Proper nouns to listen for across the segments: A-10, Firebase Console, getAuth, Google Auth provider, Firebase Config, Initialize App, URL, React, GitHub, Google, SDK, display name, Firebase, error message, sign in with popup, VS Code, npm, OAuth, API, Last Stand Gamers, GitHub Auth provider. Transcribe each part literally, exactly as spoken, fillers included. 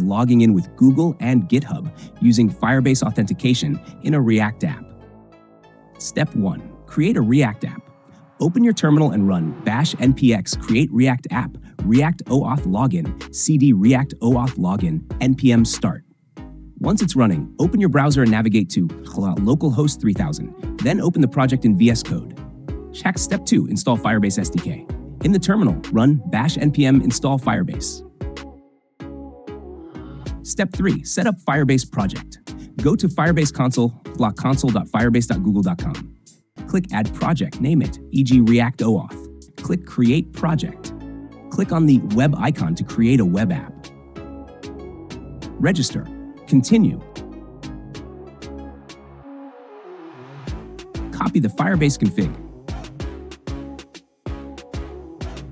Logging in with Google and GitHub using Firebase authentication in a React app. Step one. Create a React app. Open your terminal and run bash npx create react app react oauth login cd react oauth login npm start. Once it's running, open your browser and navigate to localhost three thousand, then open the project in V S Code. Check Step two. Install Firebase S D K. In the terminal, run bash npm install Firebase. Step three. Set up Firebase project. Go to Firebase Console, console dot firebase dot google dot com. Click Add Project, name it, for example React OAuth. Click Create Project. Click on the web icon to create a web app. Register. Continue. Copy the Firebase config.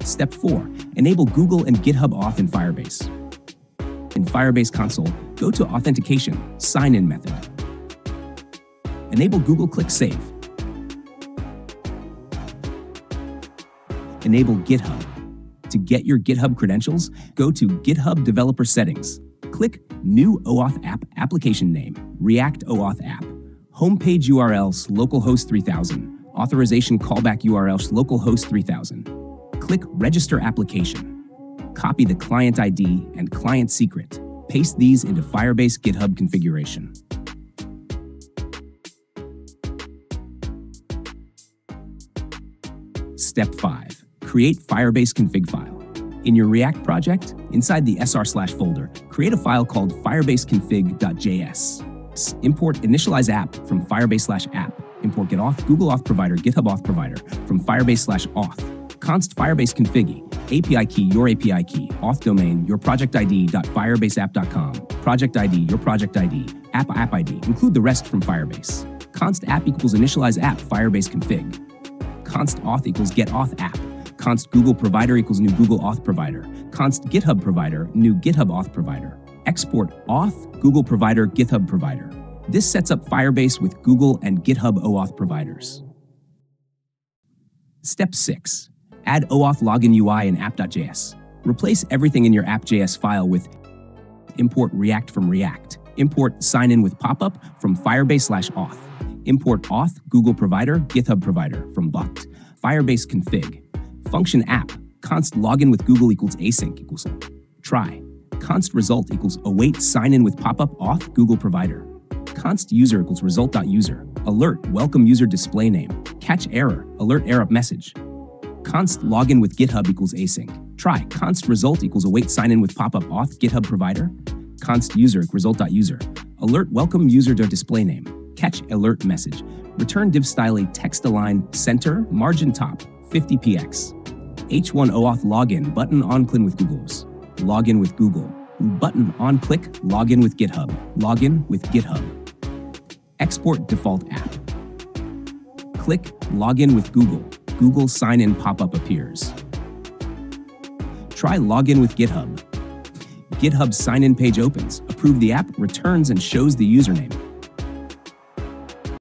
Step four. Enable Google and GitHub Auth in Firebase. In Firebase Console, go to Authentication, Sign in method. Enable Google, click Save. Enable GitHub. To get your GitHub credentials, go to GitHub Developer Settings. Click New OAuth App Application Name, React OAuth App. Homepage U R L, localhost three thousand. Authorization callback U R L, localhost three thousand. Click Register Application. Copy the client I D and client secret. Paste these into Firebase GitHub configuration. Step five. Create Firebase config file. In your React project, inside the sr slash folder, create a file called firebase config dot j s. Import Initialize App from Firebase slash app. Import getAuth, Google Auth provider, GitHub Auth provider from Firebase slash auth. Const Firebase config. A P I key, your A P I key, auth domain, your project I D, firebaseapp dot com, project I D, your project I D, app, app I D, include the rest from Firebase. Const app equals initialize app, Firebase config. Const auth equals get auth app. Const Google provider equals new Google auth provider. Const GitHub provider, new GitHub auth provider. Export auth, Google provider, GitHub provider. This sets up Firebase with Google and GitHub OAuth providers. Step six. Add OAuth login U I in app dot j s. Replace everything in your app dot j s file with import React from React, import sign in with popup from Firebase slash auth, import auth Google provider, GitHub provider from blocked, Firebase config, function app, const login with Google equals async equals try, const result equals await sign in with popup auth Google provider, const user equals result.user, alert welcome user display name, catch error, alert error message. Const login with GitHub equals async. Try const result equals await sign in with popup auth GitHub provider. Const user result.user. Alert welcome user display name. Catch alert message. Return div style a text align center margin top fifty p x. H one OAuth login button on click with Google's. Login with Google. Button on click. Login with GitHub. Login with GitHub. Export default app. Click login with Google. Google sign in pop-up appears. Try login with GitHub. GitHub sign in page opens, approve the app, returns and shows the username.